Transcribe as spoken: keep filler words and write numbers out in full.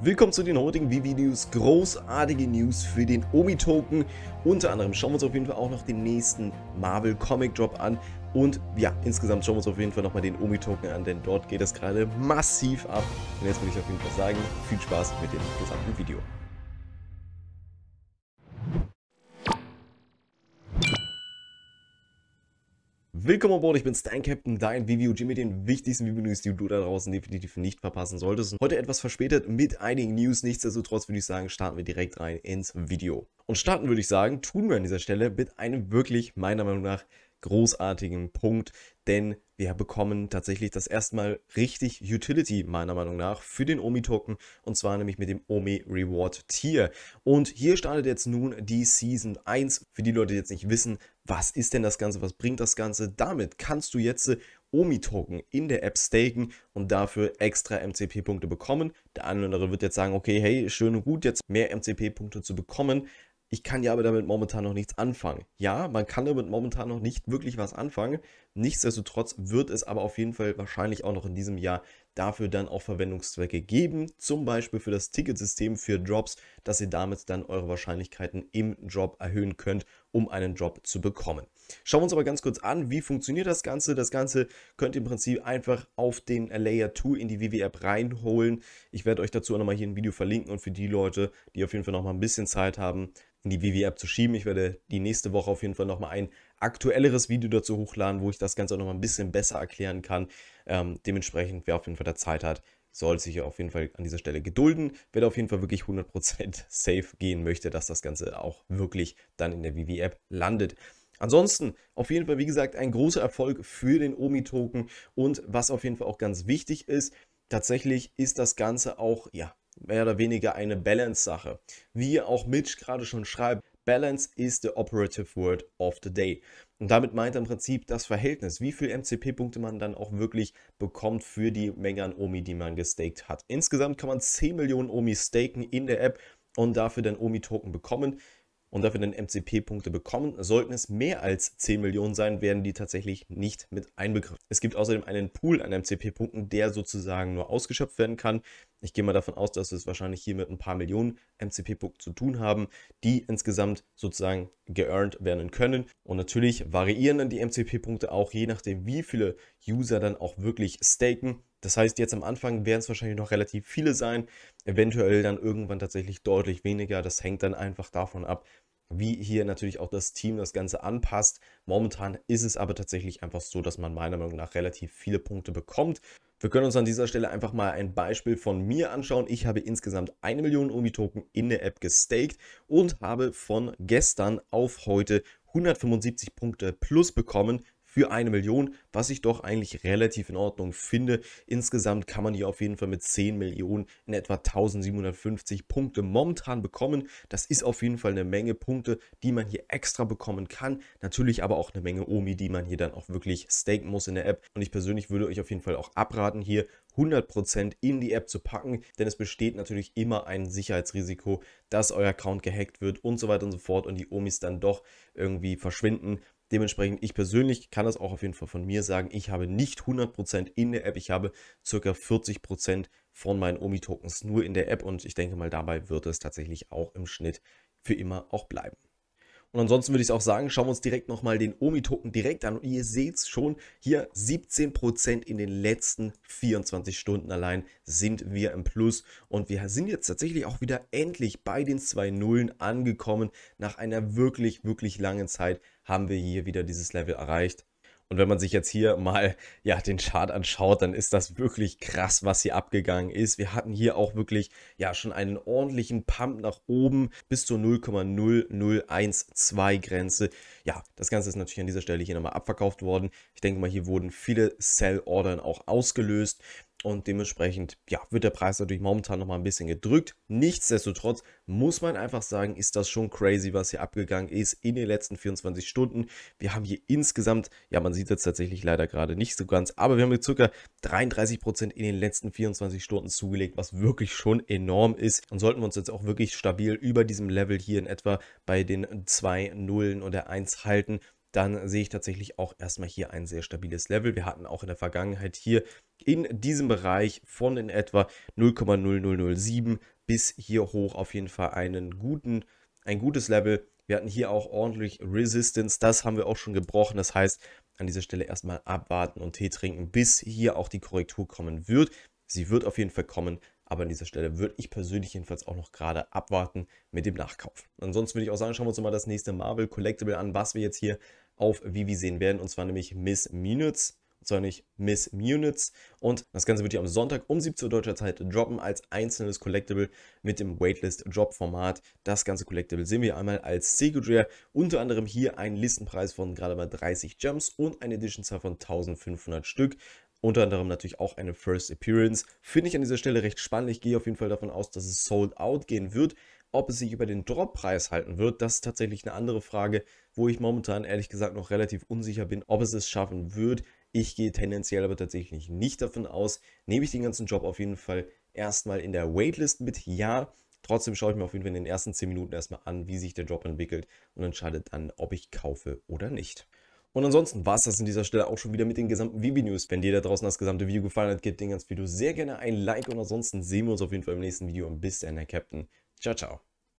Willkommen zu den heutigen VeVe News, großartige News für den Omi-Token. Unter anderem schauen wir uns auf jeden Fall auch noch den nächsten Marvel Comic Drop an. Und ja, insgesamt schauen wir uns auf jeden Fall nochmal den Omi-Token an, denn dort geht es gerade massiv ab. Und jetzt will ich auf jeden Fall sagen, viel Spaß mit dem gesamten Video. Willkommen an Bord, ich bin's, dein Captain, dein VeVe mit den wichtigsten VeVe-News, die du da draußen definitiv nicht verpassen solltest. Heute etwas verspätet mit einigen News, nichtsdestotrotz würde ich sagen, starten wir direkt rein ins Video. Und starten würde ich sagen, tun wir an dieser Stelle mit einem wirklich, meiner Meinung nach, großartigen Punkt, denn wir bekommen tatsächlich das erste Mal richtig Utility, meiner Meinung nach, für den Omi-Token, und zwar nämlich mit dem Omi-Reward-Tier. Und hier startet jetzt nun die Season eins. Für die Leute, die jetzt nicht wissen, was ist denn das Ganze, was bringt das Ganze? Damit kannst du jetzt Omi-Token in der App staken und dafür extra M C P-Punkte bekommen. Der eine oder andere wird jetzt sagen, okay, hey, schön und gut, jetzt mehr M C P-Punkte zu bekommen. Ich kann ja aber damit momentan noch nichts anfangen. Ja, man kann damit momentan noch nicht wirklich was anfangen. Nichtsdestotrotz wird es aber auf jeden Fall wahrscheinlich auch noch in diesem Jahr dafür dann auch Verwendungszwecke geben. Zum Beispiel für das Ticketsystem für Drops, dass ihr damit dann eure Wahrscheinlichkeiten im Drop erhöhen könnt, um einen Drop zu bekommen. Schauen wir uns aber ganz kurz an, wie funktioniert das Ganze. Das Ganze könnt ihr im Prinzip einfach auf den Layer zwei in die VeVe App reinholen. Ich werde euch dazu auch nochmal hier ein Video verlinken, und für die Leute, die auf jeden Fall nochmal ein bisschen Zeit haben, in die VeVe App zu schieben. Ich werde die nächste Woche auf jeden Fall nochmal ein aktuelleres Video dazu hochladen, wo ich das Ganze auch nochmal ein bisschen besser erklären kann. Ähm, dementsprechend, wer auf jeden Fall da Zeit hat, soll sich auf jeden Fall an dieser Stelle gedulden. Wer auf jeden Fall wirklich hundert Prozent safe gehen möchte, dass das Ganze auch wirklich dann in der VeVe App landet. Ansonsten auf jeden Fall, wie gesagt, ein großer Erfolg für den Omi-Token, und was auf jeden Fall auch ganz wichtig ist, tatsächlich ist das Ganze auch, ja, mehr oder weniger eine Balance-Sache. Wie auch Mitch gerade schon schreibt, Balance is the operative word of the day. Und damit meint er im Prinzip das Verhältnis, wie viel M C P-Punkte man dann auch wirklich bekommt für die Menge an Omi, die man gestaked hat. Insgesamt kann man zehn Millionen Omi staken in der App und dafür dann Omi-Token bekommen und dafür dann M C P-Punkte bekommen. Sollten es mehr als zehn Millionen sein, werden die tatsächlich nicht mit einbegriffen. Es gibt außerdem einen Pool an M C P-Punkten, der sozusagen nur ausgeschöpft werden kann. Ich gehe mal davon aus, dass wir es wahrscheinlich hier mit ein paar Millionen M C P-Punkten zu tun haben, die insgesamt sozusagen geearnt werden können. Und natürlich variieren dann die M C P-Punkte auch, je nachdem, wie viele User dann auch wirklich staken. Das heißt, jetzt am Anfang werden es wahrscheinlich noch relativ viele sein, eventuell dann irgendwann tatsächlich deutlich weniger. Das hängt dann einfach davon ab, wie hier natürlich auch das Team das Ganze anpasst. Momentan ist es aber tatsächlich einfach so, dass man meiner Meinung nach relativ viele Punkte bekommt. Wir können uns an dieser Stelle einfach mal ein Beispiel von mir anschauen. Ich habe insgesamt eine Million Omi-Token in der App gestaked und habe von gestern auf heute hundertfünfundsiebzig Punkte plus bekommen für eine Million, was ich doch eigentlich relativ in Ordnung finde. Insgesamt kann man hier auf jeden Fall mit zehn Millionen in etwa tausendsiebenhundertfünfzig Punkte momentan bekommen. Das ist auf jeden Fall eine Menge Punkte, die man hier extra bekommen kann. Natürlich aber auch eine Menge Omi, die man hier dann auch wirklich staken muss in der App. Und ich persönlich würde euch auf jeden Fall auch abraten, hier hundert Prozent in die App zu packen, denn es besteht natürlich immer ein Sicherheitsrisiko, dass euer Account gehackt wird und so weiter und so fort und die Omis dann doch irgendwie verschwinden. Dementsprechend, ich persönlich kann das auch auf jeden Fall von mir sagen, ich habe nicht hundert Prozent in der App, ich habe ca. vierzig Prozent von meinen Omi-Tokens nur in der App, und ich denke mal, dabei wird es tatsächlich auch im Schnitt für immer auch bleiben. Und ansonsten würde ich auch sagen, schauen wir uns direkt nochmal den Omi-Token direkt an. Und ihr seht es schon, hier siebzehn Prozent in den letzten vierundzwanzig Stunden allein sind wir im Plus. Und wir sind jetzt tatsächlich auch wieder endlich bei den zwei Nullen angekommen. Nach einer wirklich, wirklich langen Zeit haben wir hier wieder dieses Level erreicht. Und wenn man sich jetzt hier mal, ja, den Chart anschaut, dann ist das wirklich krass, was hier abgegangen ist. Wir hatten hier auch wirklich, ja, schon einen ordentlichen Pump nach oben bis zur null Komma null null eins zwei Grenze. Ja, das Ganze ist natürlich an dieser Stelle hier nochmal abverkauft worden. Ich denke mal, hier wurden viele Sell-Ordern auch ausgelöst. Und dementsprechend, ja, wird der Preis natürlich momentan nochmal ein bisschen gedrückt. Nichtsdestotrotz muss man einfach sagen, ist das schon crazy, was hier abgegangen ist in den letzten vierundzwanzig Stunden. Wir haben hier insgesamt, ja, man sieht es tatsächlich leider gerade nicht so ganz, aber wir haben hier ca. dreiunddreißig Prozent in den letzten vierundzwanzig Stunden zugelegt, was wirklich schon enorm ist. Und sollten wir uns jetzt auch wirklich stabil über diesem Level hier in etwa bei den zwei Nullen oder eins halten, dann sehe ich tatsächlich auch erstmal hier ein sehr stabiles Level. Wir hatten auch in der Vergangenheit hier in diesem Bereich von in etwa null Komma null null null sieben bis hier hoch auf jeden Fall einen guten, ein gutes Level. Wir hatten hier auch ordentlich Resistance, das haben wir auch schon gebrochen. Das heißt, an dieser Stelle erstmal abwarten und Tee trinken, bis hier auch die Korrektur kommen wird. Sie wird auf jeden Fall kommen, aber an dieser Stelle würde ich persönlich jedenfalls auch noch gerade abwarten mit dem Nachkauf. Ansonsten würde ich auch sagen, schauen wir uns mal das nächste Marvel Collectible an, was wir jetzt hier auf VeVe sehen werden, und zwar nämlich Miss Minutes. Zwar nicht Miss Minutes, und das Ganze wird hier am Sonntag um siebzehn Uhr deutscher Zeit droppen als einzelnes Collectible mit dem Waitlist-Drop-Format. Das ganze Collectible sehen wir einmal als Secondary, unter anderem hier einen Listenpreis von gerade mal dreißig Gems und eine Editionzahl von eintausendfünfhundert Stück. Unter anderem natürlich auch eine First Appearance. Finde ich an dieser Stelle recht spannend. Ich gehe auf jeden Fall davon aus, dass es sold out gehen wird. Ob es sich über den Drop-Preis halten wird, das ist tatsächlich eine andere Frage, wo ich momentan ehrlich gesagt noch relativ unsicher bin, ob es es schaffen wird. Ich gehe tendenziell aber tatsächlich nicht davon aus. Nehme ich den ganzen Job auf jeden Fall erstmal in der Waitlist mit, ja. Trotzdem schaue ich mir auf jeden Fall in den ersten zehn Minuten erstmal an, wie sich der Job entwickelt, und entscheide dann, ob ich kaufe oder nicht. Und ansonsten war es das an dieser Stelle auch schon wieder mit den gesamten VeVe-News. Wenn dir da draußen das gesamte Video gefallen hat, gib dem ganzen Video sehr gerne ein Like, und ansonsten sehen wir uns auf jeden Fall im nächsten Video, und bis dann, der Captain. Ciao, ciao.